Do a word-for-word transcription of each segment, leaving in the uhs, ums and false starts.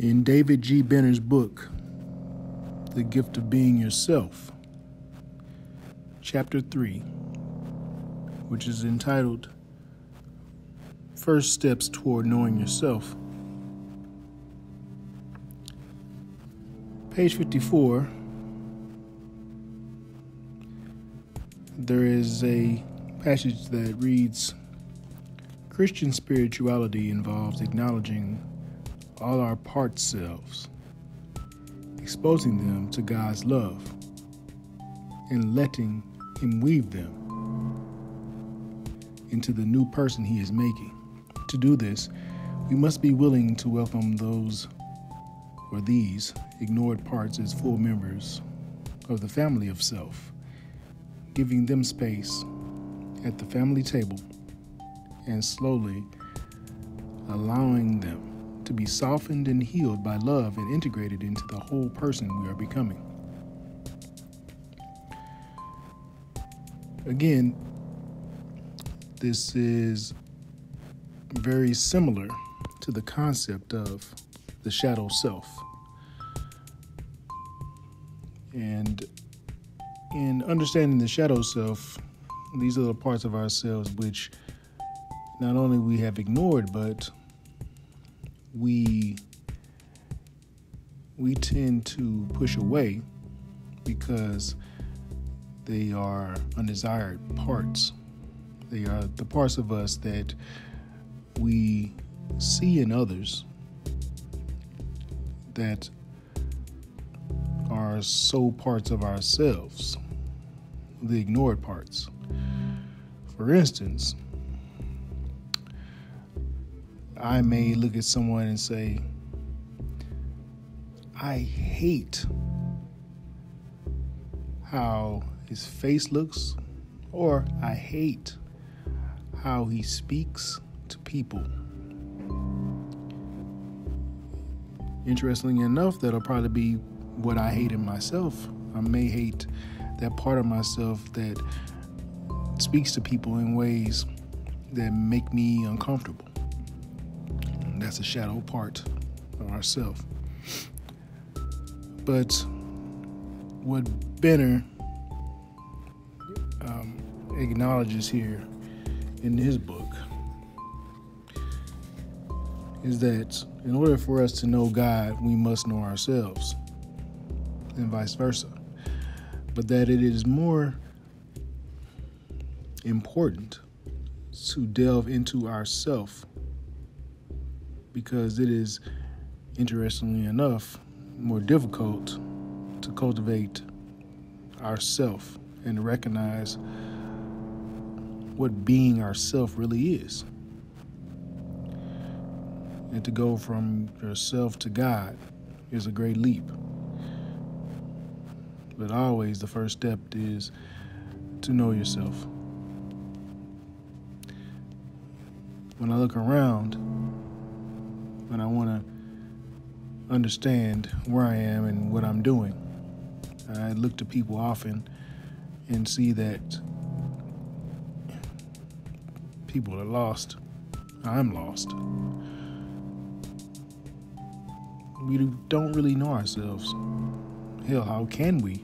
In David G. Benner's book, The Gift of Being Yourself, chapter three, which is entitled First Steps Toward Knowing Yourself, page fifty-four, there is a passage that reads, Christian spirituality involves acknowledging all our part selves, exposing them to God's love, and letting Him weave them into the new person He is making. To do this, we must be willing to welcome those or these ignored parts as full members of the family of self, giving them space at the family table and slowly allowing them to be softened and healed by love and integrated into the whole person we are becoming. Again, this is very similar to the concept of the shadow self. And in understanding the shadow self, these are the parts of ourselves which not only we have ignored, but We we tend to push away because they are undesired parts. They are the parts of us that we see in others that are so parts of ourselves, the ignored parts. For instance, I may look at someone and say, I hate how his face looks, or I hate how he speaks to people. Interestingly enough, that'll probably be what I hate in myself. I may hate that part of myself that speaks to people in ways that make me uncomfortable. That's a shadow part of ourselves. But what Benner um, acknowledges here in his book is that in order for us to know God, we must know ourselves, and vice versa. But that it is more important to delve into ourselves, because it is, interestingly enough, more difficult to cultivate ourself and recognize what being ourself really is. And to go from yourself to God is a great leap. But always the first step is to know yourself. When I look around, and I want to understand where I am and what I'm doing, I look to people often and see that people are lost. I'm lost. We don't really know ourselves. Hell, how can we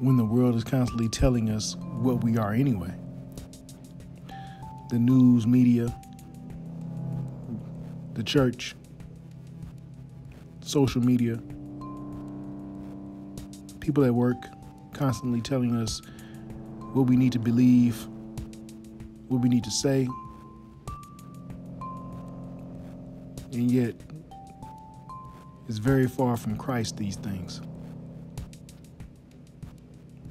when the world is constantly telling us what we are anyway? The news media, the church, social media, people at work constantly telling us what we need to believe, what we need to say. And yet, it's very far from Christ, these things.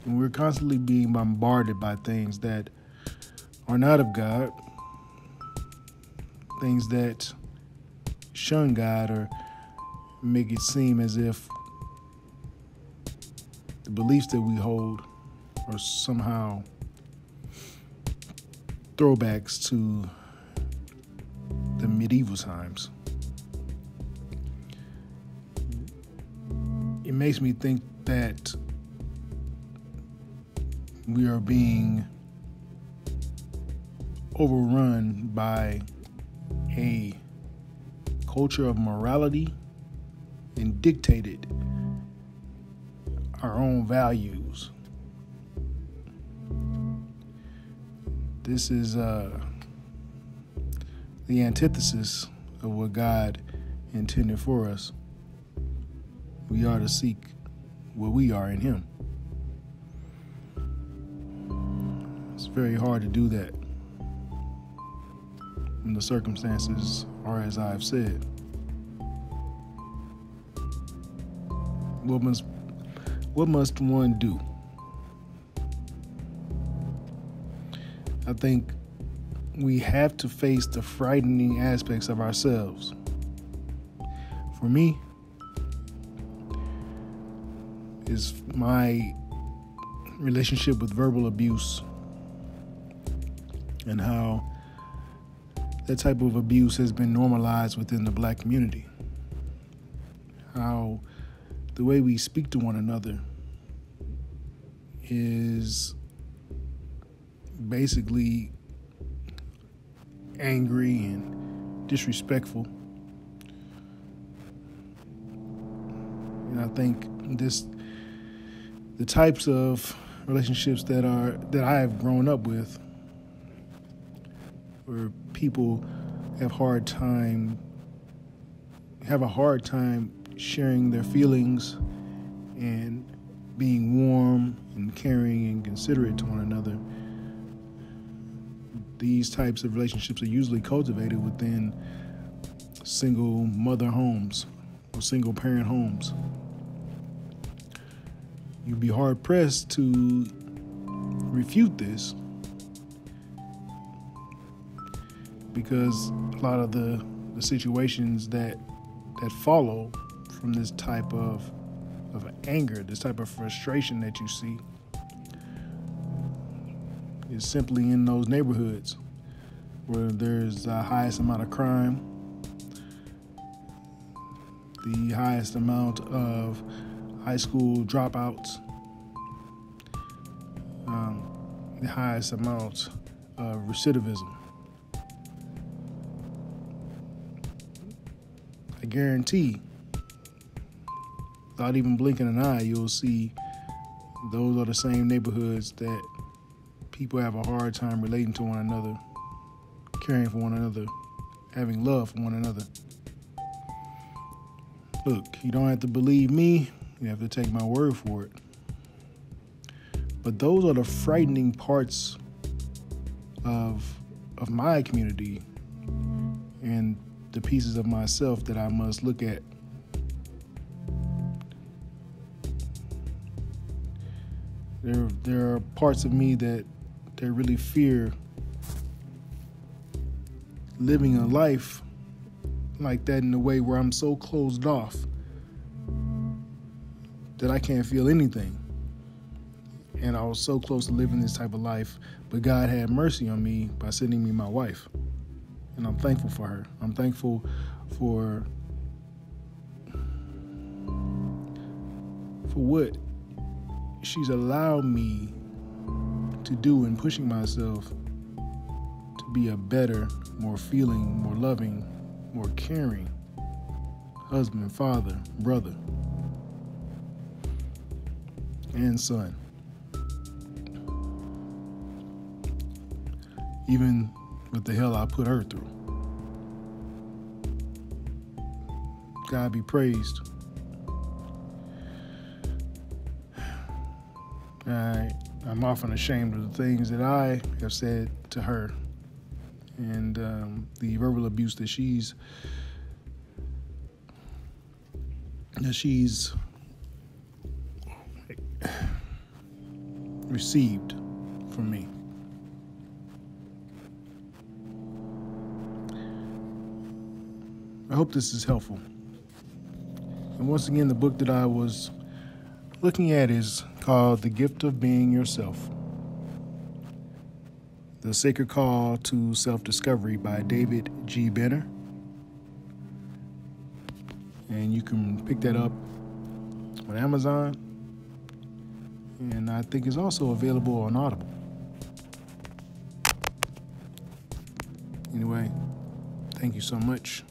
And we're constantly being bombarded by things that are not of God, things that shun God or make it seem as if the beliefs that we hold are somehow throwbacks to the medieval times. It makes me think that we are being overrun by a culture of morality and dictated our own values. This is uh, the antithesis of what God intended for us. We are to seek what we are in Him. It's very hard to do that when the circumstances are as I've said. What must, what must one do? I think we have to face the frightening aspects of ourselves. For me, it's my relationship with verbal abuse and how that type of abuse has been normalized within the black community. How the way we speak to one another is basically angry and disrespectful. And I think this, the types of relationships that are that I have grown up with, where people have hard time have a hard time sharing their feelings and being warm and caring and considerate to one another. These types of relationships are usually cultivated within single mother homes or single parent homes. You'd be hard pressed to refute this because a lot of the, the situations that that follow from this type of, of anger, this type of frustration that you see, is simply in those neighborhoods where there's the highest amount of crime, the highest amount of high school dropouts, um, the highest amount of recidivism. I guarantee, without even blinking an eye, you'll see those are the same neighborhoods that people have a hard time relating to one another, caring for one another, having love for one another. Look, you don't have to believe me. You have to take my word for it. But those are the frightening parts of, of my community and the pieces of myself that I must look at. There, there are parts of me that They really fear living a life like that in a way where I'm so closed off that I can't feel anything. And I was so close to living this type of life, but God had mercy on me by sending me my wife. And I'm thankful for her. I'm thankful for for what she's allowed me to do in pushing myself to be a better, more feeling, more loving, more caring husband, father, brother, and son. Even with the hell I put her through. God be praised. All right. I'm often ashamed of the things that I have said to her and um, the verbal abuse that she's that she's received from me. I hope this is helpful. And once again, the book that I was looking at is called The Gift of Being Yourself, The Sacred Call to Self-Discovery by David G. Benner. And you can pick that up on Amazon and I think it's also available on Audible. Anyway, thank you so much.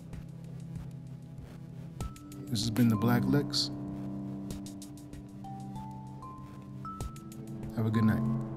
This has been the Black Licks. Have a good night.